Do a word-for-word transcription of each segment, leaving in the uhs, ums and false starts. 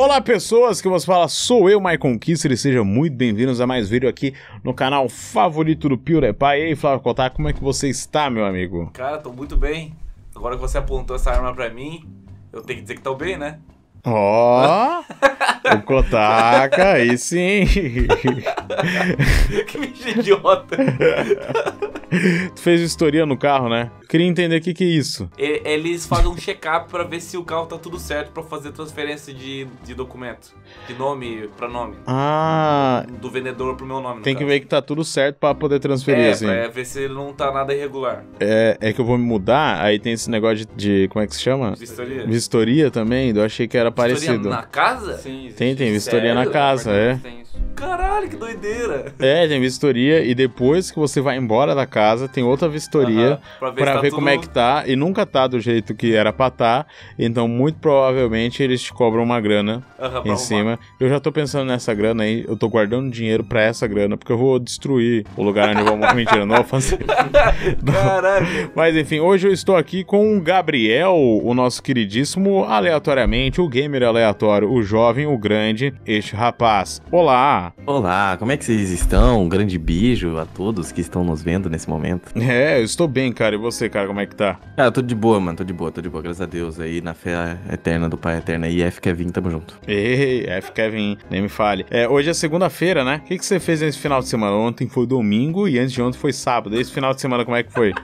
Olá pessoas, que você fala, sou eu, Maicon Küster, e sejam muito bem-vindos a mais vídeo aqui no canal favorito do PewDiePie. E aí, Flávio Cotá, como é que você está, meu amigo? Cara, tô muito bem. Agora que você apontou essa arma pra mim, eu tenho que dizer que tô bem, né? Ó, oh, o Kotaka, aí sim. Que bicho idiota. Tu fez vistoria no carro, né? Queria entender o que que é isso. Eles fazem um check-up pra ver se o carro tá tudo certo pra fazer transferência de, de documento. De nome pra nome. Ah. Do vendedor pro meu nome. Tem que ver que tá tudo certo pra poder transferir, é, assim. É, ver se não tá nada irregular. É, é que eu vou me mudar, aí tem esse negócio de, de como é que se chama? Vistoria. Vistoria também, eu achei que era vistoria parecido. Vistoria na casa? Sim, existe. Tem, tem vistoria. Sério? Na casa, é. Tem isso. Caralho, que doideira. É, tem vistoria e depois que você vai embora da casa, tem outra vistoria, uhum, pra ver, pra tá ver tudo... como é que tá, e nunca tá do jeito que era pra tá, então muito provavelmente eles te cobram uma grana, uhum, em cima. Eu já tô pensando nessa grana aí, eu tô guardando dinheiro pra essa grana, porque eu vou destruir o lugar onde eu vou... Mentira, não vou fazer. Caralho. Mas enfim, hoje eu estou aqui com o Gabriel, o nosso queridíssimo, aleatoriamente, o gamer aleatório, o jovem, o grande, este rapaz. Olá! Olá, como é que vocês estão? Um grande beijo a todos que estão nos vendo nesse momento. É, eu estou bem, cara. E você, cara, como é que tá? Cara, eu tô de boa, mano. Tô de boa, tô de boa. Graças a Deus aí, na fé eterna do Pai Eterno. E F. Kevin, tamo junto. Ei, F. Kevin, nem me fale. É, hoje é segunda-feira, né? O que, que você fez nesse final de semana? Ontem foi domingo e antes de ontem foi sábado. Esse final de semana, como é que foi?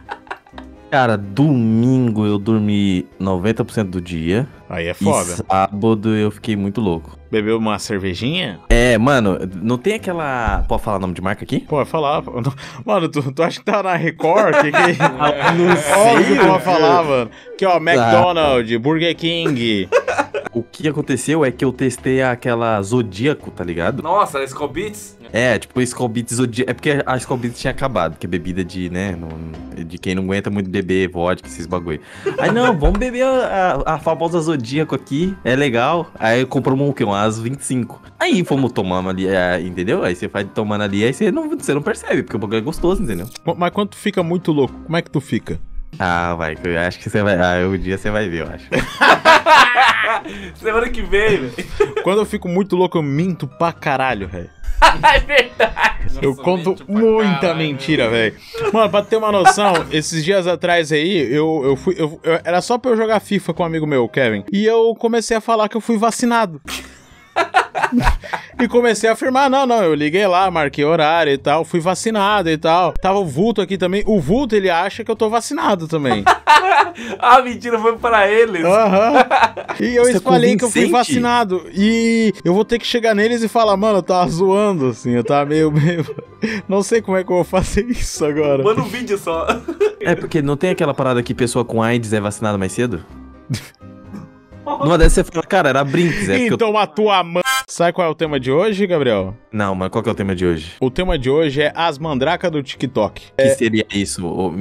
Cara, domingo eu dormi noventa por cento do dia. Aí é foda. E sábado eu fiquei muito louco. Bebeu uma cervejinha? É, mano, não tem aquela... Pode falar o nome de marca aqui? Pode falar. Mano, tu, tu acha que tá na Record? Que que... Não sei. Óbvio que pode falar, mano. Que ó, McDonald's, ah, Burger King... O que aconteceu é que eu testei aquela Zodíaco, tá ligado? Nossa, a Scoobits? É, tipo, Scoobits Zodíaco. É porque a Scoobits tinha acabado, que é bebida de, né, não, de quem não aguenta muito beber vodka, esses bagulho. Aí, não, vamos beber a, a, a famosa Zodíaco aqui, é legal. Aí comprou o quê? Umas vinte e cinco. Aí fomos tomando ali, é, entendeu? Aí você vai tomando ali, aí você não, você não percebe, porque o bagulho é gostoso, entendeu? Mas quando tu fica muito louco, como é que tu fica? Ah, vai, eu acho que você vai... Ah, um dia você vai ver, eu acho. Semana que vem, velho. Quando eu fico muito louco, eu minto pra caralho, velho. É verdade. Eu Nossa, conto muita caralho, mentira, velho. Mano, pra ter uma noção, esses dias atrás aí, eu, eu fui... Eu, eu, era só pra eu jogar FIFA com um amigo meu, o Kevin. E eu comecei a falar que eu fui vacinado. E comecei a afirmar, não, não, eu liguei lá, marquei horário e tal, fui vacinado e tal. Tava o Vulto aqui também, o Vulto ele acha que eu tô vacinado também. Ah, mentira, foi pra eles. Aham. Uhum. E eu Você espalhei é que eu fui vacinado. E eu vou ter que chegar neles e falar, mano, eu tava zoando, assim, eu tava meio, meio... Não sei como é que eu vou fazer isso agora. Manda um vídeo só. É porque não tem aquela parada que pessoa com AIDS é vacinada mais cedo? Numa dessas você fala, cara, era brinks. É então eu... a tua mãe... Sabe qual é o tema de hoje, Gabriel? Não, mas qual que é o tema de hoje? O tema de hoje é as mandracas do TikTok. O que é... seria isso? O, uh,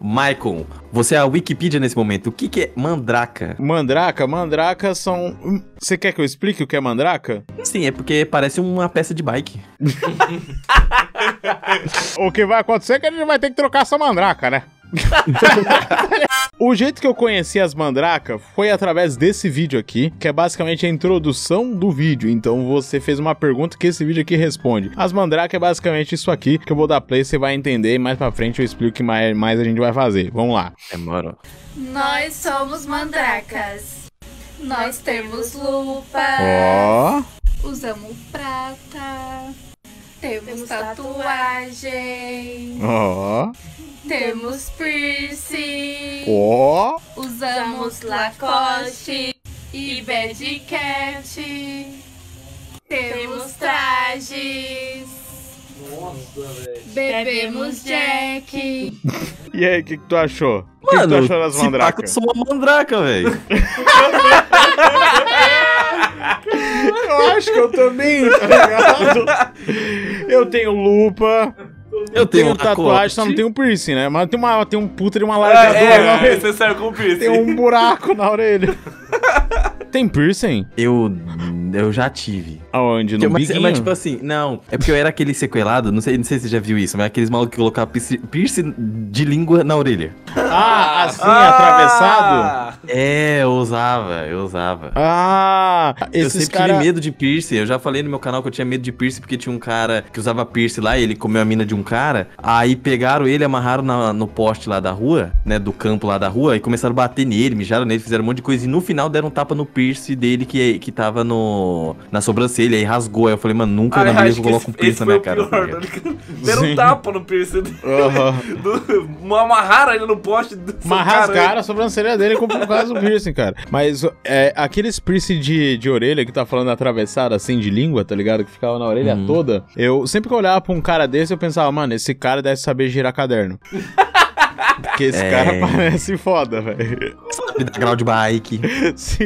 Maicon, você é a Wikipedia nesse momento. O que que é mandraca? Mandraca? Mandraca são... Você quer que eu explique o que é mandraca? Sim, é porque parece uma peça de bike. O que vai acontecer é que a gente vai ter que trocar essa mandraca, né? O jeito que eu conheci as mandracas foi através desse vídeo aqui, que é basicamente a introdução do vídeo. Então você fez uma pergunta que esse vídeo aqui responde. As mandracas é basicamente isso aqui, que eu vou dar play, você vai entender, e mais pra frente eu explico o que mais, mais a gente vai fazer. Vamos lá. É, mano. Nós somos mandracas. Nós temos lupas. Ó. Oh. Usamos prata. Temos tatuagem. Ó. Oh. Temos piercing, oh. Usamos Lacoste e Bad Cat, temos trajes, nossa, bebemos Jack. E aí, o que, que tu achou? O que, que tu achou das mandracas? Eu sou uma mandraca, velho. Eu acho que eu também, tá ligado? Eu tenho lupa. Eu tenho, tenho tatuagem, só não tenho piercing, né? Mas tem, uma, tem um puta de uma largadura. É, é, você serve com piercing. Tem um buraco na orelha. Tem piercing? Eu... eu já tive. Aonde? No eu, mas, mas tipo assim, não. É porque eu era aquele sequelado, não sei, não sei se você já viu isso, mas aqueles malucos que colocavam piercing de língua na orelha. Ah, assim, ah, atravessado? É, eu usava, eu usava. Ah, eu esses sempre cara... tive medo de piercing. Eu já falei no meu canal que eu tinha medo de piercing porque tinha um cara que usava piercing lá e ele comeu a mina de um cara. Aí pegaram ele, amarraram na, no poste lá da rua, né, do campo lá da rua, e começaram a bater nele, mijaram nele, fizeram um monte de coisa. E no final deram um tapa no piercing dele que, que tava no, na sobrancelha, aí rasgou. Aí eu falei, mano, nunca na minha vida eu coloco um piercing na minha cara. Pior, tá deram um tapa no piercing dele. Uhum. do, amarraram ele no poste. Mas rasgaram a sobrancelha dele com por causa do piercing, cara. Mas é, aqueles piercing de, de orelha que tá falando atravessado assim de língua, tá ligado? Que ficava na orelha hum. toda. Eu sempre que eu olhava pra um cara desse, eu pensava, mano, esse cara deve saber girar caderno. Porque esse é... cara parece foda, velho. Sabe dar grau de bike. Sim.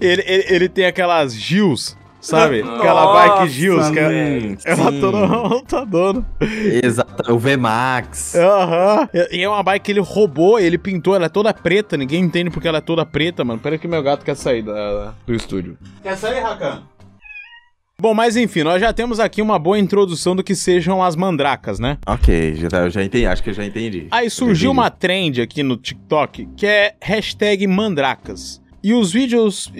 ele, ele, ele tem aquelas gils. Sabe? Aquela bike Gils, que é, ela toda montadona. Exato, o V Max. Aham. Uhum. E é uma bike que ele roubou, ele pintou, ela é toda preta, ninguém entende porque ela é toda preta, mano. Pera que meu gato quer sair da, do estúdio. Quer sair, Rakan? Bom, mas enfim, nós já temos aqui uma boa introdução do que sejam as mandracas, né? Ok, já, eu já entendi, acho que eu já entendi. Aí surgiu entendi. uma trend aqui no TikTok, que é hashtag mandracas. E os vídeos...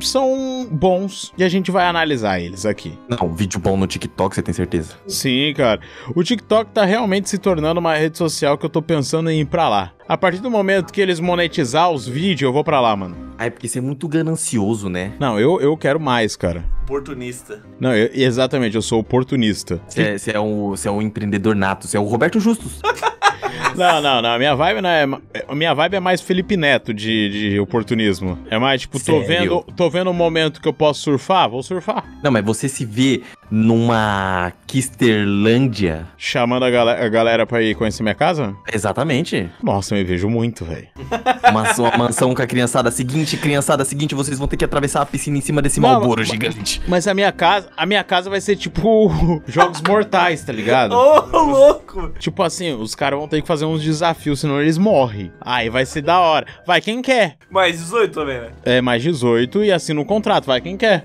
são bons e a gente vai analisar eles aqui. Não, vídeo bom no TikTok, você tem certeza? Sim, cara. O TikTok tá realmente se tornando uma rede social que eu tô pensando em ir pra lá. A partir do momento que eles monetizar os vídeos, eu vou pra lá, mano. Ah, é porque você é muito ganancioso, né? Não, eu, eu quero mais, cara. Oportunista. Não, eu, exatamente, eu sou oportunista. Você é, é, um, é um empreendedor nato, você é o Roberto Justus. Não, não, não. A minha vibe, não é, a minha vibe é mais Felipe Neto de, de oportunismo. É mais, tipo, tô vendo, tô vendo um momento que eu posso surfar, vou surfar. Não, mas você se vê numa Quisterlândia... chamando a, gal a galera pra ir conhecer minha casa? Exatamente. Nossa, eu me vejo muito, velho. Uma, uma mansão com a criançada seguinte, criançada seguinte, vocês vão ter que atravessar a piscina em cima desse Malboro gigante. Mas a minha casa, a minha casa vai ser, tipo, Jogos Mortais, tá ligado? Ô, oh, louco! Tipo assim, os caras vão ter que fazer uns desafios, senão eles morrem. Aí vai ser da hora. Vai quem quer. Mais dezoito também, né? É, mais dezoito e assina um contrato. Vai quem quer.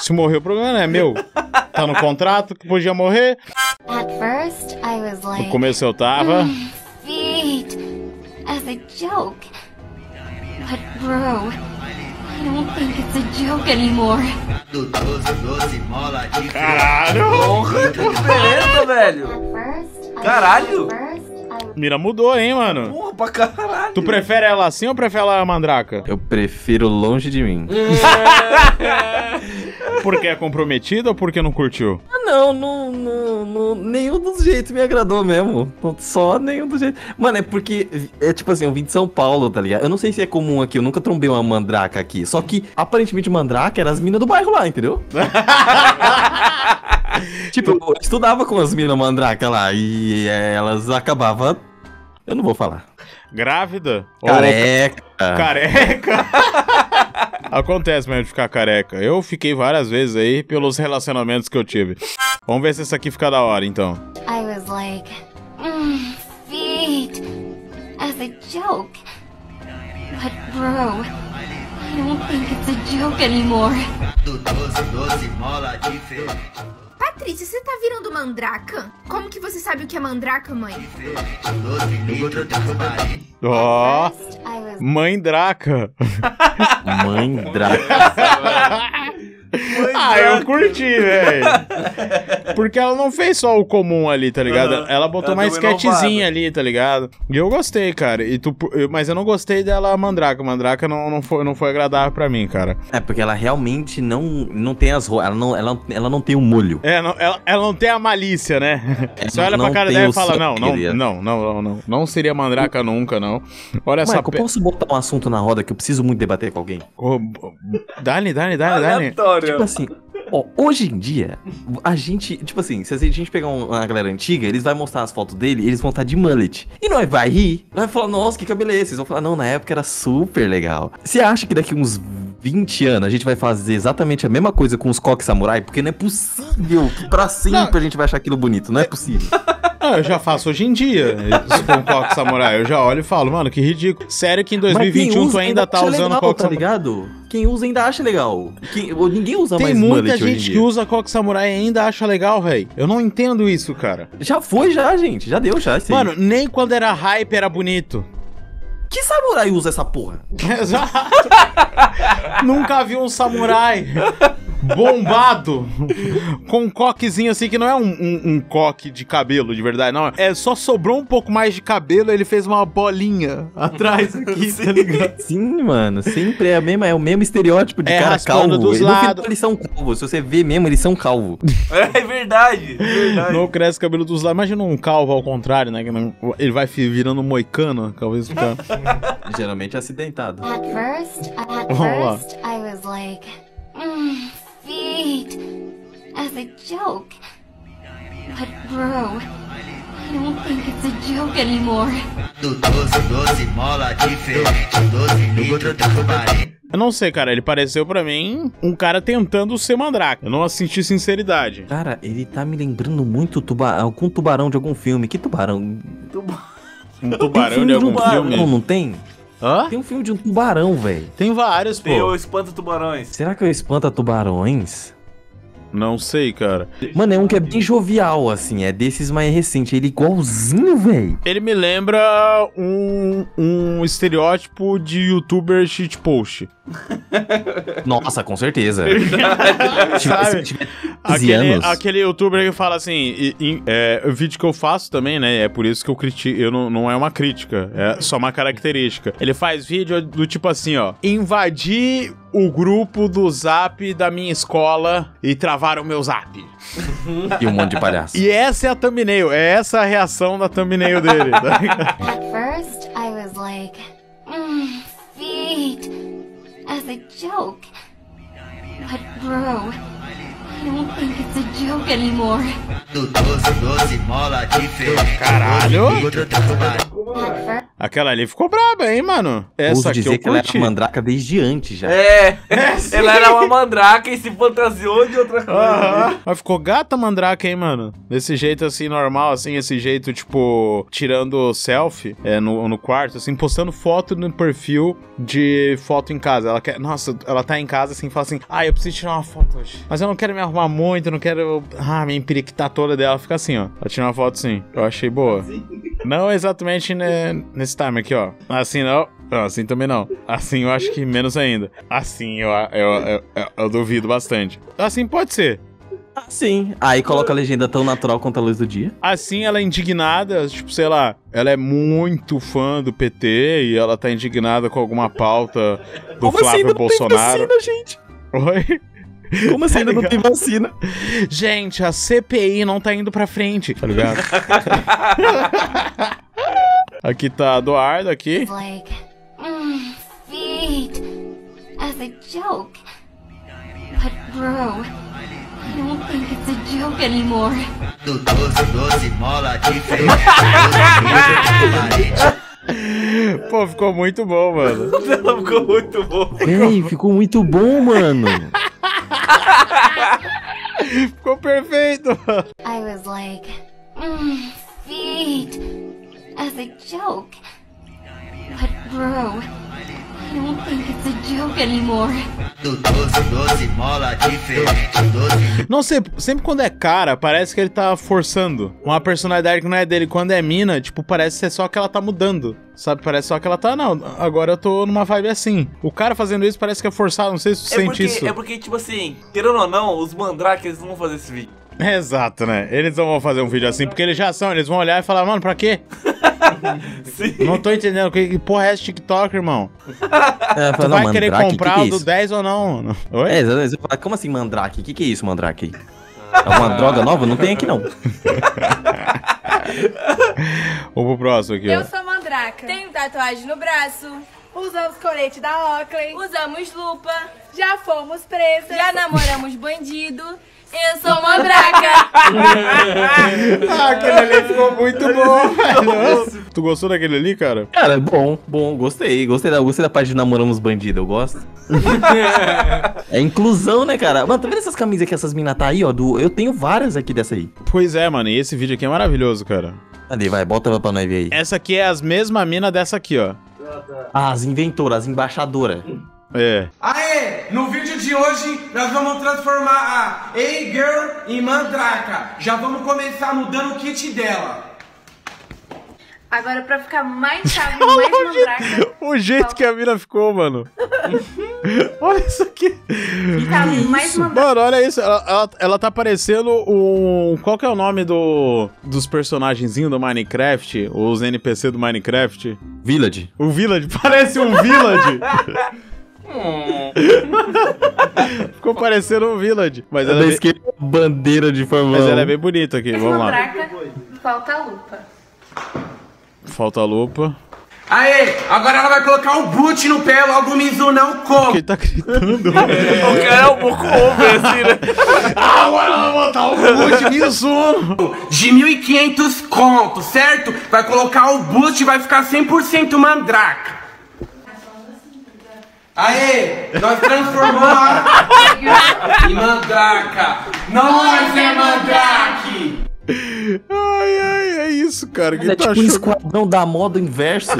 Se morrer o problema não é meu. Tá no contrato que podia morrer. At first, I was like, no começo eu tava... feet as a joke. But bro, I don't think it's a joke anymore. Caralho! Porra, que diferença, velho! Caralho! Mira mudou, hein, mano? Porra, pra caralho. Tu prefere ela assim ou prefere ela a mandraca? Eu prefiro longe de mim. Porque é comprometida ou porque não curtiu? Ah, não, não, não, não, nenhum dos jeitos me agradou mesmo. Só nenhum dos jeitos. Mano, é porque, é tipo assim, eu vim de São Paulo, tá ligado? Eu não sei se é comum aqui, eu nunca trombei uma mandraca aqui. Só que, aparentemente, mandraca era as minas do bairro lá, entendeu? Tipo, eu estudava com as minas mandraca lá e elas acabavam... eu não vou falar. Grávida? Careca. Ou... careca. Acontece mesmo de ficar careca. Eu fiquei várias vezes aí pelos relacionamentos que eu tive. Vamos ver se isso aqui fica da hora, então. I was like, mm, feet as a joke. But bro, I don't think it's a joke anymore. Do doze, doze, mola de feio. Patrícia, você tá virando mandraca? Como que você sabe o que é mandraca, mãe? Ó, oh, mãe draca. Mãe draca. Ah, eu curti, velho. Porque ela não fez só o comum ali, tá ligado? Uhum. Ela botou ela uma sketchzinha ali, tá ligado? E eu gostei, cara. E tu, eu, mas eu não gostei dela mandraca. Mandraca não, não, foi, não foi agradável pra mim, cara. É, porque ela realmente não, não tem as roupas. Ela não, ela, ela não tem o molho. É, não, ela, ela não tem a malícia, né? É, só olha pra cara dela e fala, não, não, não, não, não. Não seria mandraca nunca, não. Olha só. Pe... eu posso botar um assunto na roda que eu preciso muito debater com alguém? Oh, dá-lhe, dá-lhe, dá-lhe, dá-lhe. Tipo assim, ó, hoje em dia, a gente, tipo assim, se a gente pegar uma galera antiga, eles vão mostrar as fotos dele, eles vão estar de mullet. E nós vai rir, nós vai falar, nossa, que cabelo é esse? Eles vão falar, não, na época era super legal. Você acha que daqui uns vinte anos a gente vai fazer exatamente a mesma coisa com os coques samurai? Porque não é possível que pra sempre a gente vai achar aquilo bonito, não é possível. Ah, eu já faço hoje em dia com coque samurai. Eu já olho e falo, mano, que ridículo. Sério que em dois mil e vinte e um tu ainda tá usando coque samurai? Tá ligado? Quem usa ainda acha legal. Quem, ninguém usa mais mullet hoje em dia. Tem muita gente que usa coque samurai e ainda acha legal, velho. Eu não entendo isso, cara. Já foi, já, gente. Já deu, já. Mano, nem quando era hype era bonito. Que samurai usa essa porra? Exato. Nunca vi um samurai bombado com um coquezinho assim, que não é um, um, um coque de cabelo de verdade, não. É só sobrou um pouco mais de cabelo, ele fez uma bolinha atrás aqui, tá ligado? Sim, mano. Sempre é, a mesma, é o mesmo estereótipo de é, cara calvo. Dos lados. No final, eles são calvos. Se você vê mesmo, eles são calvos. É verdade, é verdade. Não cresce o cabelo dos lados. Imagina um calvo ao contrário, né? Ele vai virando um moicano, talvez ficar. Geralmente é acidentado. At first, at first, I was like, mm, feet, as a joke. But bro, I don't think it's a joke anymore. Do doce, doce, mola diferente, doce, litro, trabalho. Eu não sei, cara, ele pareceu pra mim um cara tentando ser mandrake. Eu não senti sinceridade. Cara, ele tá me lembrando muito tuba algum tubarão de algum filme. Que tubarão? Tubarão. Um tubarão de algum filme? Não, não tem? Hã? Tem um filme de um tubarão, velho. Tem vários, pô. Tem o Espanta Tubarões. Será que eu Espanta Tubarões? Não sei, cara. Mano, é um que é bem jovial, assim. É desses mais recentes. Ele é igualzinho, velho. Ele me lembra um, um estereótipo de youtuber shitpost. Nossa, com certeza. Sabe? Aquele, aquele youtuber que fala assim, e, e, é, o vídeo que eu faço também, né? É por isso que eu critico. Eu não, não é uma crítica, é só uma característica. Ele faz vídeo do tipo assim, ó. Invadi o grupo do Zap da minha escola e travaram o meu Zap. E um monte de palhaço. E essa é a thumbnail, é essa a reação da thumbnail dele. At first I was like, mm, feet. As a joke. But bro, I don't think it's a joke anymore. Caralho! Aquela ali ficou braba, hein, mano? Essa aqui eu curti. Ouso dizer que ela era uma mandraca desde antes já. É, é sim. Ela era uma mandraca e se fantasiou de outra coisa. Uh-huh. Mas ficou gata a mandraca, hein, mano? Desse jeito assim, normal, assim, esse jeito, tipo, tirando selfie é, no, no quarto, assim, postando foto no perfil de foto em casa. Ela quer. Nossa, ela tá em casa assim e fala assim: ah, eu preciso tirar uma foto hoje. Mas eu não quero me arrumar muito, eu não quero. Ah, me empiriquitar toda dela. Fica assim, ó. Ela tira uma foto assim. Eu achei boa. Sim. Não exatamente né, nesse time aqui, ó. Assim não. Não, assim também não. Assim eu acho que menos ainda. Assim eu, eu, eu, eu, eu duvido bastante. Assim pode ser. Assim. Aí coloca a legenda tão natural quanto a luz do dia. Assim ela é indignada, tipo, sei lá. Ela é muito fã do P T e ela tá indignada com alguma pauta do Como Flávio assim, Bolsonaro. Não tem vacina, gente? Oi? Como assim ainda não tem vacina? Gente, a C P I não tá indo pra frente. Tá ligado? Aqui tá Eduardo, aqui. Like, mm, feet, as a joke. But bro, I don't think it's a joke anymore. Do doce, doce, mola diferente. Pô, ficou muito bom, mano. Não, ficou muito bom. Ei, ficou muito bom, mano. Ficou perfeito. I was like, mm, feet, as a joke. But bro, I don't think it's a joke anymore. Não sei, sempre quando é cara, parece que ele tá forçando uma personalidade que não é dele. Quando é mina, tipo, parece ser só que ela tá mudando. Sabe, parece só que ela tá, não, agora eu tô numa vibe assim. O cara fazendo isso parece que é forçado, não sei se tu é sente porque, isso. É porque, tipo assim, querendo ou não, os mandrakes, eles não vão fazer esse vídeo. Exato, né? Eles não vão fazer um vídeo assim, porque eles já são, eles vão olhar e falar, mano, pra quê? Sim. Não tô entendendo, que porra é esse TikTok, irmão? É, tu não, vai querer mandrake, comprar que que é o do dez ou não? Oi? É, eu falar, como assim mandrake? O que, que é isso, mandrake? É uma droga nova? Não tem aqui, não. Vamos pro próximo aqui. Eu ó. sou mandraca, tenho tatuagem no braço, usamos colete da Oakley, usamos lupa, já fomos presas, já namoramos bandido. Eu sou mandraca! Ah, aquele ali ficou muito bom, velho. Tu gostou daquele ali, cara? Cara, bom, bom, gostei. Gostei da, gostei da parte de namoramos bandido, eu gosto. É inclusão, né, cara? Mano, tá vendo essas camisas que essas minas tá aí, ó? Do, eu tenho várias aqui dessa aí. Pois é, mano, e esse vídeo aqui é maravilhoso, cara. Ali, vai, bota pra nós ver aí. Essa aqui é as mesmas minas dessa aqui, ó. Ah, as inventoras, as embaixadoras. É. Aê, no vídeo de hoje nós vamos transformar a A-Girl em mandraca. Já vamos começar mudando o kit dela. Agora, pra ficar mais chave, mais mandraca... O jeito qual... que a mina ficou, mano. Olha isso aqui. Tá mais mandraca. Mano, olha isso. Ela, ela, ela tá parecendo um... Qual que é o nome do, dos personagenzinhos do Minecraft? Os N P C do Minecraft? Village. O Village. Parece um Village. Ficou parecendo um Village. Mas ela é bem... esquerda, bandeira de forma... Mas ela é bem bonita aqui. Mas vamos mandraca, lá. Falta a lupa. Falta a lupa. Aê! Agora ela vai colocar um boot no pé, logo o Mizu não come. Quem tá gritando? É. O cara é um pouco ovo, assim, né? Agora ela vai botar um boot, Mizu! De mil e quinhentos conto, certo? Vai colocar o boot e vai ficar cem por cento mandraca. Aê! Nós transformamos a... em mandraca. Nós é mandraque! Ai, ai, é isso, cara. Mas é tá tipo achando... um esquadrão da moda inversa.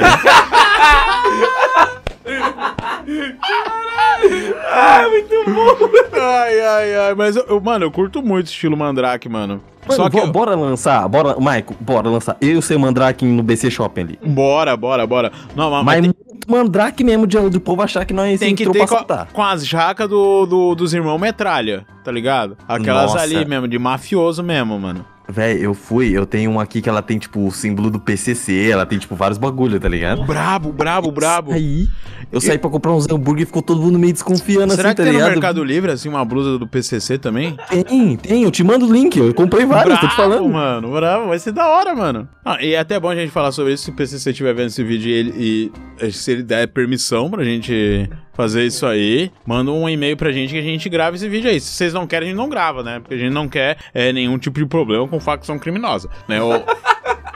Ai, muito bom. Ai, ai, ai. Mas, eu, eu, mano, eu curto muito o estilo mandrake, mano. Mano, só que eu... bora lançar, bora, Maicon, bora lançar. Eu e o seu mandrake no B C Shopping ali. Bora, bora, bora. Não, mas, mas tem... mandrake mesmo de do povo achar que nós tem que ter com, a, com as jacas do, do, dos irmãos metralha, tá ligado? Aquelas Nossa. Ali mesmo, de mafioso mesmo, mano. Véi, eu fui, eu tenho uma aqui que ela tem, tipo, o símbolo do P C C, ela tem, tipo, vários bagulho, tá ligado? Brabo, brabo, brabo. Aí, eu, eu saí pra comprar uns hambúrguer e ficou todo mundo meio desconfiando, será assim, tá ligado? Será que tem no Mercado Livre, assim, uma blusa do P C C também? Tem, tem, eu te mando o link, eu comprei vários, bravo, tô te falando. Mano, bravo, vai ser da hora, mano. Ah, e é até bom a gente falar sobre isso, se o P C C estiver vendo esse vídeo e, ele, e se ele der permissão pra gente... fazer isso aí, manda um e-mail pra gente que a gente grava esse vídeo aí. Se vocês não querem, a gente não grava, né? Porque a gente não quer é, nenhum tipo de problema com facção criminosa, né? Ou,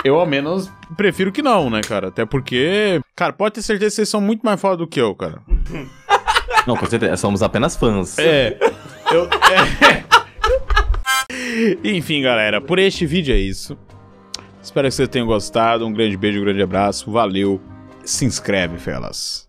eu, ao menos, prefiro que não, né, cara? Até porque... Cara, pode ter certeza que vocês são muito mais foda do que eu, cara. Não, com certeza. Somos apenas fãs. É. Eu... É. Enfim, galera. Por este vídeo é isso. Espero que vocês tenham gostado. Um grande beijo, um grande abraço. Valeu. Se inscreve, felas.